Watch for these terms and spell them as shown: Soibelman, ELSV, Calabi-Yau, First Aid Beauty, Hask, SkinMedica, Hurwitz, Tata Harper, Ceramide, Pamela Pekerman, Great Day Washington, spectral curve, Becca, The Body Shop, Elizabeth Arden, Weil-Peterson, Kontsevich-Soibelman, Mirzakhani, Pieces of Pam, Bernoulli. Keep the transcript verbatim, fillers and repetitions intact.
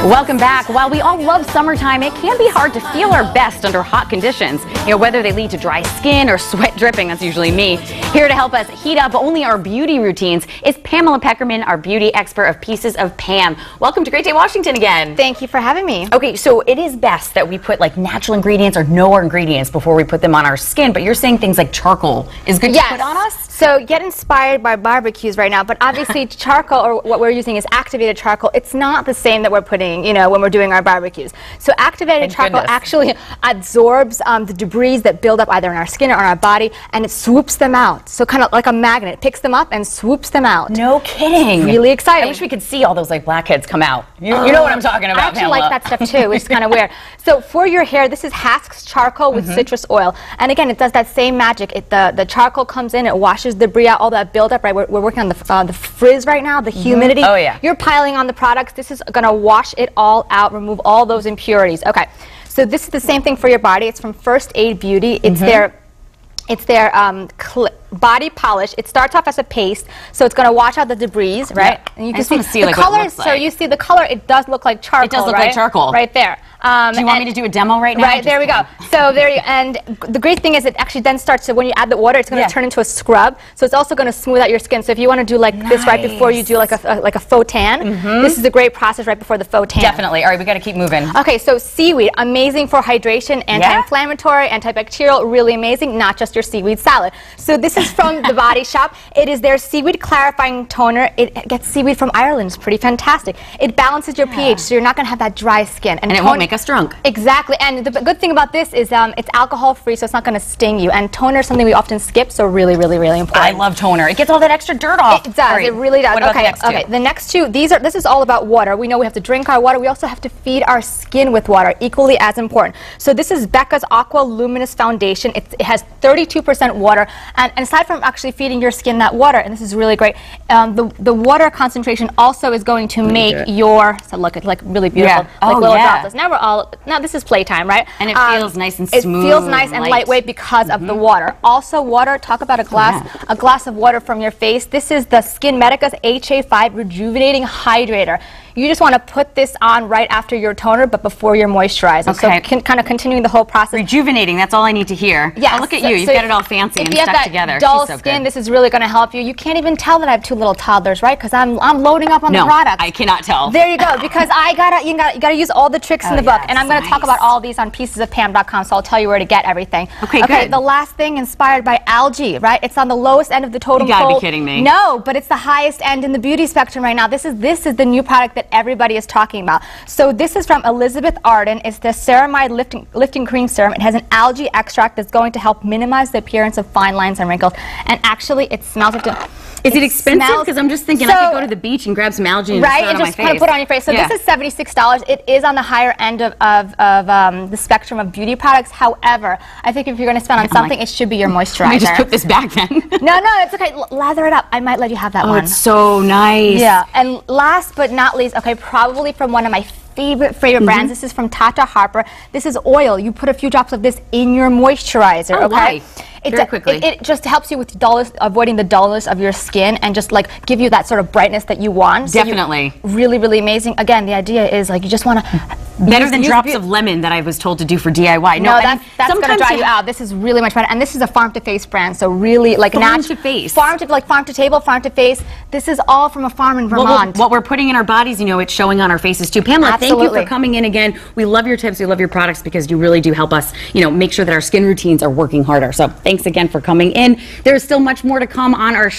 Welcome back. While we all love summertime, it can be hard to feel our best under hot conditions. You know, whether they lead to dry skin or sweat dripping, that's usually me. Here to help us heat up only our beauty routines is Pamela Pekerman, our beauty expert of Pieces of Pam. Welcome to Great Day Washington again. Thank you for having me. Okay, so it is best that we put like natural ingredients or no ingredients before we put them on our skin, but you're saying things like charcoal is good yes. to put on us? So get inspired by barbecues right now, but obviously charcoal, or what we're using is activated charcoal. It's not the same that we're putting, you know, when we're doing our barbecues. So activated Thank charcoal goodness. actually absorbs um, the debris that build up either in our skin or on our body, and it swoops them out. So kind of like a magnet, it picks them up and swoops them out. No kidding. It's really exciting. I wish we could see all those like blackheads come out. You, oh. you know what I'm talking about, I actually Pamela. like that stuff too, which is kind of weird. So for your hair, this is Hask's charcoal with mm-hmm. citrus oil, and again, it does that same magic. It, the the charcoal comes in, it washes the debris out, all that buildup, right? We're, we're working on the, uh, the frizz right now, the humidity. Mm-hmm. Oh, yeah. You're piling on the products. This is going to wash it all out, remove all those impurities. Okay. So this is the same thing for your body. It's from First Aid Beauty. It's mm-hmm. their, it's their um, body polish. It starts off as a paste, so it's going to wash out the debris, right? Yeah. And you can see, see the like colors. Like. So you see the color, it does look like charcoal, It does look right? like charcoal. Right there. Um, do you want me to do a demo right now? Right, there we go. So there you, and the great thing is it actually then starts to, when you add the water, it's going to yeah. turn into a scrub. So it's also going to smooth out your skin. So if you want to do like nice. this right before you do like a, a like a faux tan, mm-hmm. this is a great process right before the faux tan. Definitely. All right, we got to keep moving. Okay, so seaweed, amazing for hydration, anti-inflammatory, yeah. antibacterial, really amazing, not just your seaweed salad. So this is from The Body Shop. It is their seaweed clarifying toner. It gets seaweed from Ireland. It's pretty fantastic. It balances your yeah. pH, so you're not going to have that dry skin. And, and it won't make us drunk. Exactly, and the good thing about this is um, it's alcohol free, so it's not going to sting you. And toner is something we often skip, so really, really, really important. I love toner. It gets all that extra dirt off. It does. Great. It really does. What about okay. the next two? Okay. The next two. These are. This is all about water. We know we have to drink our water. We also have to feed our skin with water, equally as important. So this is Becca's Aqua Luminous Foundation. It, it has thirty-two percent water, and, and aside from actually feeding your skin that water, and this is really great. Um, the the water concentration also is going to make okay. your. So look, it's like really beautiful. Yeah. Like oh little yeah. droplets. Now we're all, now this is playtime, right? And it um, feels nice and smooth. It feels nice and light. lightweight because mm-hmm. of the water. Also water, talk about a glass, yeah. a glass of water from your face. This is the SkinMedica's H A five Rejuvenating Hydrator. You just want to put this on right after your toner, but before your moisturizer. Okay. So can, kind of continuing the whole process. Rejuvenating, that's all I need to hear. Yeah. Oh, look at so, you, you've so got it all fancy and stuck together. If you have that dull so skin, good. this is really going to help you. You can't even tell that I have two little toddlers, right? Because I'm, I'm loading up on no, the product. I cannot tell. There you go, because I gotta, you gotta, you gotta use all the tricks oh, in the book. Yes, and I'm going to nice. talk about all these on pieces of pam dot com, so I'll tell you where to get everything. Okay, okay good. The last thing, inspired by algae, right? It's on the lowest end of the totem pole. You gotta be kidding me. No, but it's the highest end in the beauty spectrum right now. This is, this is the new product that that everybody is talking about. So this is from Elizabeth Arden. It's the Ceramide lifting, lifting cream serum. It has an algae extract that's going to help minimize the appearance of fine lines and wrinkles. And actually, it smells like to, Is it, it expensive? Because I'm just thinking so, I could go to the beach and grab some algae and right, just, throw it and just on my kind face. Of put it on your face. So yeah. this is seventy-six dollars. It is on the higher end of, of, of um, the spectrum of beauty products. However, I think if you're going to spend on oh something, it should be your moisturizer. Let me just put this back then. no, no, it's okay. L lather it up. I might let you have that oh, one. It's so nice. Yeah. And last but not least, okay, probably from one of my favorite, favorite mm-hmm. brands. This is from Tata Harper. This is oil. You put a few drops of this in your moisturizer, oh, okay? Right. It, Very quickly. It, it just helps you with dullness, avoiding the dullness of your skin and just like give you that sort of brightness that you want. Definitely. So really, really amazing. Again, the idea is like you just want to... Better use, than use drops beauty. of lemon that I was told to do for D I Y. No, no that's, that's going to dry you out. This is really much fun. And this is a farm-to-face brand, so really like... Farm to face. Farm to, like farm to table, farm to face. This is all from a farm in Vermont. Well, well, what we're putting in our bodies, you know, it's showing on our faces too. Pamela, Absolutely. thank you for coming in again. We love your tips. We love your products because you really do help us, you know, make sure that our skin routines are working harder. So thanks again for coming in. There's still much more to come on our show.